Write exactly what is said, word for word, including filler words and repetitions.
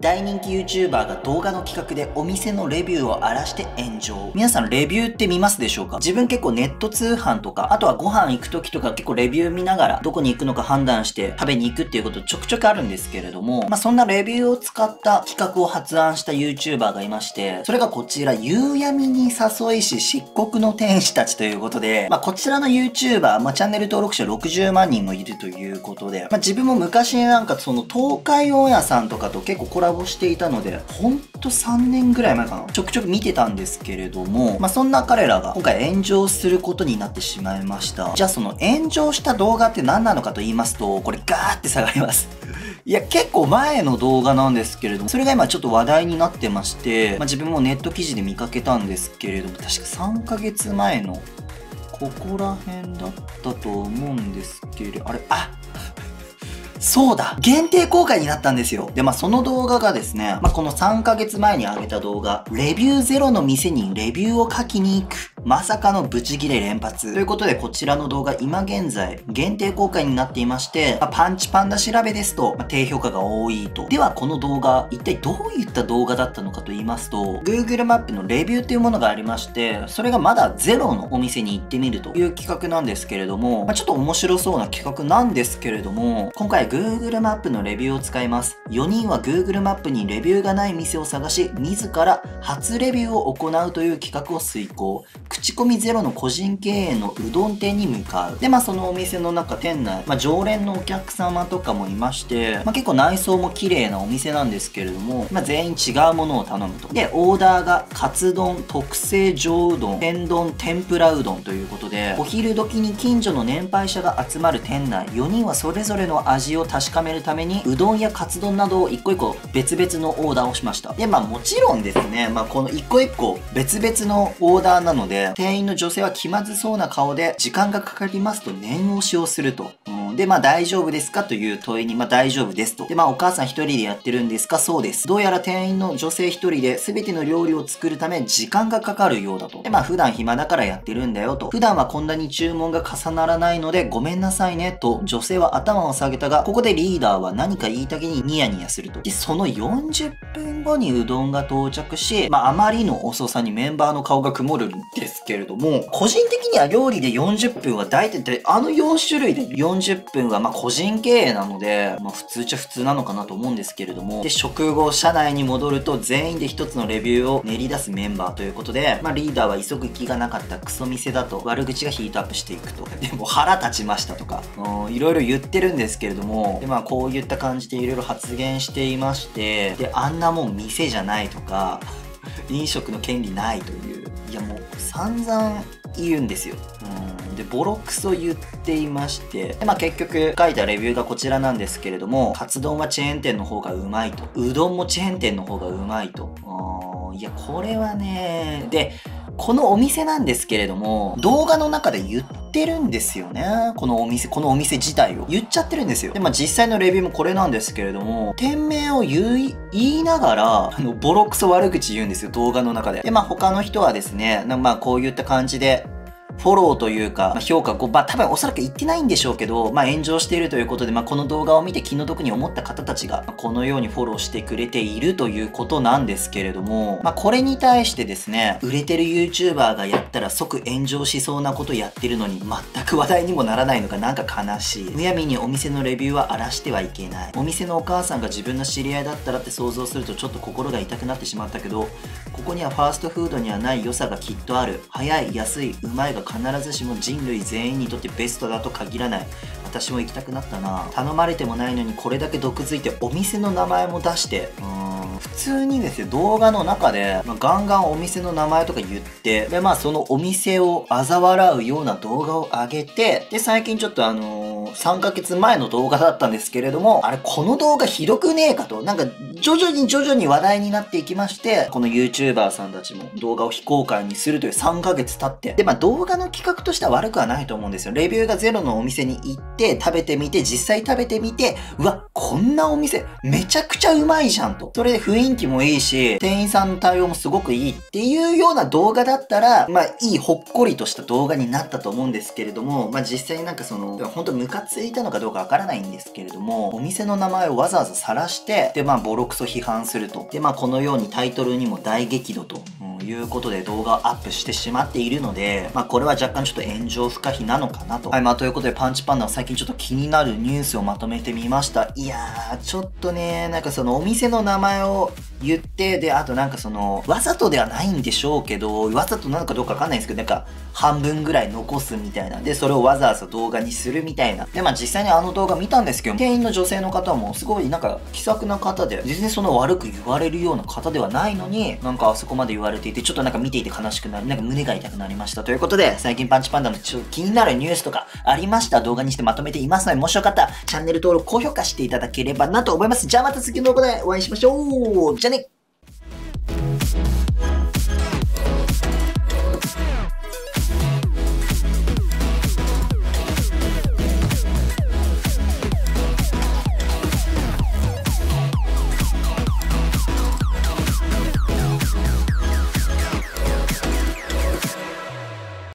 大人気 YouTuber が動画の企画でお店のレビューを荒らして炎上。皆さんレビューって見ますでしょうか？自分結構ネット通販とか、あとはご飯行く時とか結構レビュー見ながらどこに行くのか判断して食べに行くっていうことちょくちょくあるんですけれども、まあそんなレビューを使った企画を発案した YouTuber がいまして、それがこちら、夕闇に誘いし漆黒の天使たちということで、まあこちらの YouTuber、まあチャンネル登録者ろくじゅうまんにんもいるということで、まあ自分も昔なんかその東海オンエアさんとかと結構コラボしていたので、ほんとさんねんぐらい前かな、ちょくちょく見てたんですけれども、まあそんな彼らが今回炎上することになってしまいました。じゃあその炎上した動画って何なのかと言いますと、これガーって下がります。いや、結構前の動画なんですけれども、それが今ちょっと話題になってまして、まあ自分もネット記事で見かけたんですけれども、確かさんかげつまえのここら辺だったと思うんですけれど、あれ、あそうだ、限定公開になったんですよ。で、まあその動画がですね、まあこのさんかげつまえに上げた動画、レビューゼロの店にレビューを書きに行く。まさかのブチギレ連発。ということで、こちらの動画、今現在、限定公開になっていまして、まあ、パンチパンダ調べですと、まあ、低評価が多いと。では、この動画、一体どういった動画だったのかと言いますと、Google マップのレビューというものがありまして、それがまだゼロのお店に行ってみるという企画なんですけれども、まあ、ちょっと面白そうな企画なんですけれども、今回 Google マップのレビューを使います。よにんは Google マップにレビューがない店を探し、自ら初レビューを行うという企画を遂行。口コミゼロの個人経営のうどん店に向かう。で、まあそのお店の中、店内、まあ常連のお客様とかもいまして、まあ結構内装も綺麗なお店なんですけれども、まあ全員違うものを頼むと。で、オーダーがカツ丼、特製上うどん、天丼、天ぷらうどんということで、お昼時に近所の年配者が集まる店内、よにんはそれぞれの味を確かめるために、うどんやカツ丼などを一個一個別々のオーダーをしました。で、まあもちろんですね、まあこの一個一個別々のオーダーなので、店員の女性は気まずそうな顔で、時間がかかりますと念押しをすると。うん、で、まあ大丈夫ですかという問いに、まあ大丈夫ですと。で、まあお母さん一人でやってるんですか？そうです。どうやら店員の女性一人で全ての料理を作るため時間がかかるようだと。で、まあ普段暇だからやってるんだよと。普段はこんなに注文が重ならないのでごめんなさいねと、女性は頭を下げたが、ここでリーダーは何か言いたげにニヤニヤすると。で、そのよんじゅっぷんごにうどんが到着し、まああまりの遅さにメンバーの顔が曇るんです。ですけれども、個人的には料理でよんじゅっぷんは大体、あのよんしゅるいでよんじゅっぷんはまあ個人経営なので、まあ普通っちゃ普通なのかなと思うんですけれども、で、食後、社内に戻ると全員で一つのレビューを練り出すメンバーということで、まあリーダーは急ぐ気がなかったクソ店だと悪口がヒートアップしていくと。でも腹立ちましたとか、うん、いろいろ言ってるんですけれども、で、まあこういった感じでいろいろ発言していまして、で、あんなもん店じゃないとか、飲食の権利ないという、いやもう散々言うんですよ。うん、で、ボロクソ言っていまして、でまあ結局書いたレビューがこちらなんですけれども、カツ丼はチェーン店の方がうまいと。うどんもチェーン店の方がうまいと。あー、いや、これはね、で、このお店なんですけれども、動画の中で言って言ってるんですよね。このお店、このお店自体を言っちゃってるんですよ。で、まあ実際のレビューもこれなんですけれども、店名を言い、言いながら、あの、ボロクソ悪口言うんですよ、動画の中で。で、まあ他の人はですね、まあこういった感じで、フォローというか、評価ご、まあ多分おそらく言ってないんでしょうけど、まあ炎上しているということで、まあこの動画を見て気の毒に思った方たちが、このようにフォローしてくれているということなんですけれども、まあこれに対してですね、売れてる YouTuber がやったら即炎上しそうなことやってるのに、全く話題にもならないのがなんか悲しい。むやみにお店のレビューは荒らしてはいけない。お店のお母さんが自分の知り合いだったらって想像するとちょっと心が痛くなってしまったけど、ここにはファーストフードにはない良さがきっとある。早い、安い、うまいが必ずしも人類全員にとってベストだと限らない。私も行きたくなったな。頼まれてもないのにこれだけ毒づいてお店の名前も出して、うーん、普通にですね、動画の中で、まあ、ガンガンお店の名前とか言って、で、まあそのお店を嘲笑うような動画を上げて、で、最近ちょっとあのー、さんかげつまえの動画だったんですけれども、あれ、この動画ひどくねえかと、なんか徐々に徐々に話題になっていきまして、この YouTuber さんたちも動画を非公開にするというさんかげつ経って、で、まあ動画の企画としては悪くはないと思うんですよ。レビューがゼロのお店に行って、食べてみて、実際食べてみて、うわ、こんなお店、めちゃくちゃうまいじゃんと。それで雰囲雰囲気もいいし、店員さんの対応もすごくいいっていうような動画だったら、まあいいほっこりとした動画になったと思うんですけれども、まあ実際になんかその、ほんとムカついたのかどうかわからないんですけれども、お店の名前をわざわざ晒して、でまあボロクソ批判すると。でまあこのようにタイトルにも大激怒ということで動画をアップしてしまっているので、まあこれは若干ちょっと炎上不可避なのかなと。はい、まあということでパンチパンダは最近ちょっと気になるニュースをまとめてみました。いやー、ちょっとね、なんかそのお店の名前を言って、で、あとなんかその、わざとではないんでしょうけど、わざとなのかどうかわかんないんですけど、なんか半分ぐらい残すみたいな。で、それをわざわざ動画にするみたいな。で、まあ実際にあの動画見たんですけど、店員の女性の方もすごいなんか気さくな方で、全然その悪く言われるような方ではないのに、なんかあそこまで言われていて、ちょっとなんか見ていて悲しくなる、なんか胸が痛くなりました。ということで、最近パンチパンダのちょっと気になるニュースとかありましたら動画にしてまとめていますので、もしよかったらチャンネル登録、高評価していただければなと思います。じゃあまた次の動画でお会いしましょう。じゃ